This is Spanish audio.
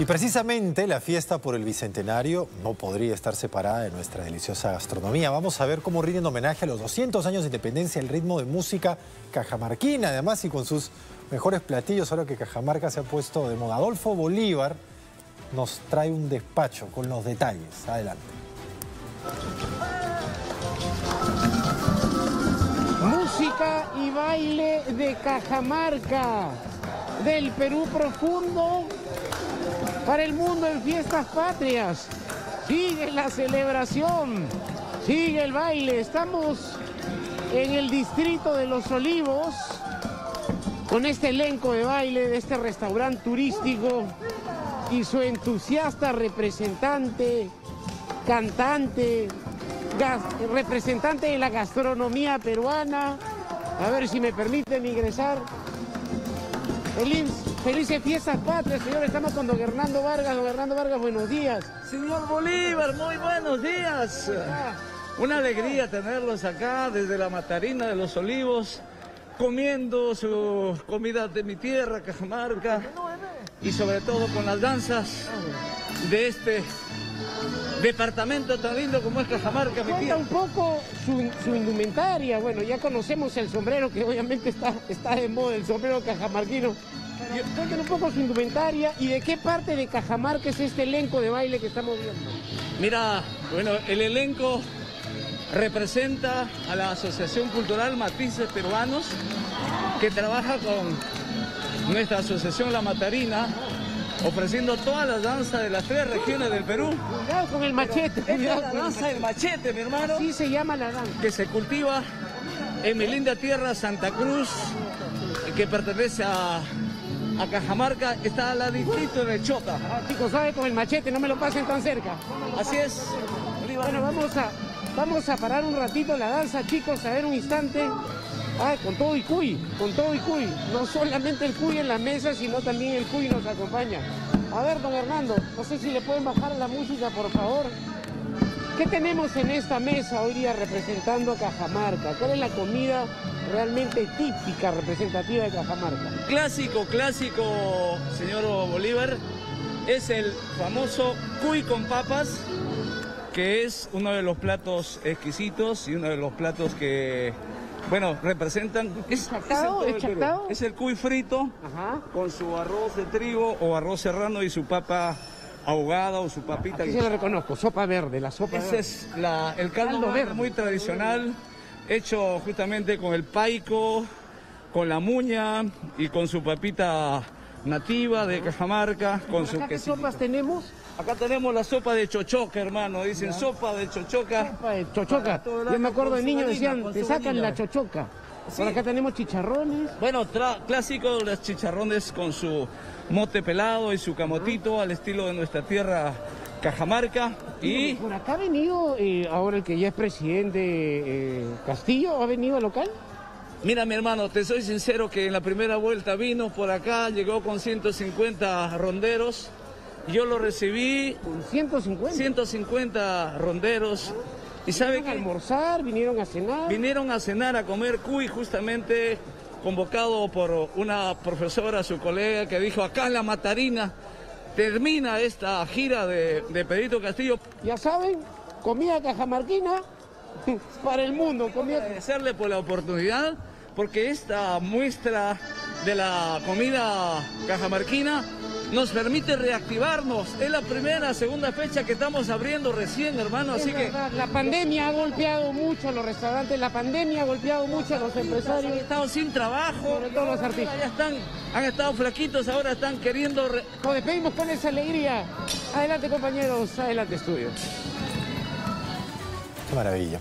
Y precisamente la fiesta por el Bicentenario no podría estar separada de nuestra deliciosa gastronomía. Vamos a ver cómo rinden homenaje a los 200 años de independencia el ritmo de música cajamarquina, además, y con sus mejores platillos, ahora que Cajamarca se ha puesto de moda. Adolfo Bolívar nos trae un despacho con los detalles. Adelante. Música y baile de Cajamarca, del Perú profundo para el mundo en fiestas patrias. Sigue la celebración, sigue el baile. Estamos en el distrito de Los Olivos con este elenco de baile de este restaurante turístico y su entusiasta representante, cantante, representante de la gastronomía peruana. A ver si me permiten ingresar. Felices fiestas patrias, señor. Estamos con don Hernando Vargas. Don Hernando Vargas, buenos días. Señor Bolívar, muy buenos días. Una alegría tenerlos acá desde La Matarina de Los Olivos, comiendo sus comidas de mi tierra, Cajamarca, y sobre todo con las danzas de este departamento tan lindo como es Cajamarca, mi tierra. Cuenta un poco su indumentaria. Bueno, ya conocemos el sombrero, que obviamente está de moda, el sombrero cajamarquino. Cuéntanos un poco su indumentaria y de qué parte de Cajamarca es este elenco de baile que estamos viendo. Mira, bueno, el elenco representa a la Asociación Cultural Matices Peruanos, que trabaja con nuestra asociación La Matarina, ofreciendo todas las danzas de las tres regiones del Perú. Cuidado con el machete. Esta es la danza del machete, mi hermano. Así se llama la danza. Que se cultiva en mi linda tierra, Santa Cruz, que pertenece a Cajamarca. Está al distrito de Chota. Ah, chicos, sabe, con el machete, no me lo pasen tan cerca. Así es. Bueno, vamos a parar un ratito la danza, chicos, a ver un instante. Ah, con todo y cuy, con todo y cuy. No solamente el cuy en la mesa, sino también el cuy nos acompaña. A ver, don Hernando, no sé si le pueden bajar la música, por favor. ¿Qué tenemos en esta mesa hoy día representando a Cajamarca? ¿Cuál es la comida realmente típica, representativa de Cajamarca? Clásico, señor Bolívar, es el famoso cuy con papas, que es uno de los platos exquisitos y uno de los platos que, bueno, representan. Es el cuy frito. Ajá. Con su arroz de trigo o arroz serrano y su papa ahogada o su papita. Aquí se lo reconozco, sopa verde, la sopa verde. Ese es el caldo verde, muy tradicional, hecho justamente con el paico, con la muña y con su papita nativa de Cajamarca, con su quesito. ¿Qué sopas tenemos? Acá tenemos la sopa de chochoca, hermano. Dicen sopa de chochoca. Sopa de chochoca. Yo me acuerdo de niños decían, te sacan la chochoca. Sí. Por acá tenemos chicharrones. Bueno, clásico de los chicharrones con su mote pelado y su camotito, al estilo de nuestra tierra Cajamarca. Y por acá ha venido, ahora el que ya es presidente, Castillo, ¿ha venido al local? Mira, mi hermano, te soy sincero que en la primera vuelta vino por acá, llegó con 150 ronderos. Yo lo recibí. ¿Con 150? 150 ronderos. ¿Y sabe qué? ¿Vinieron a almorzar? ¿Vinieron a cenar? Vinieron a cenar, a comer cuy, justamente convocado por una profesora, su colega, que dijo, acá en La Matarina termina esta gira de Pedrito Castillo. Ya saben, comida cajamarquina para el mundo. Quiero agradecerle por la oportunidad, porque esta muestra de la comida cajamarquina nos permite reactivarnos. Es la primera, segunda fecha que estamos abriendo recién, hermano, así que... La pandemia ha golpeado mucho a los restaurantes, la pandemia ha golpeado mucho a los empresarios. Han estado sin trabajo, sobre todo los artistas. Ya están, han estado flaquitos, ahora están queriendo... Nos despedimos con esa alegría. Adelante, compañeros, adelante, estudio. Qué maravilla.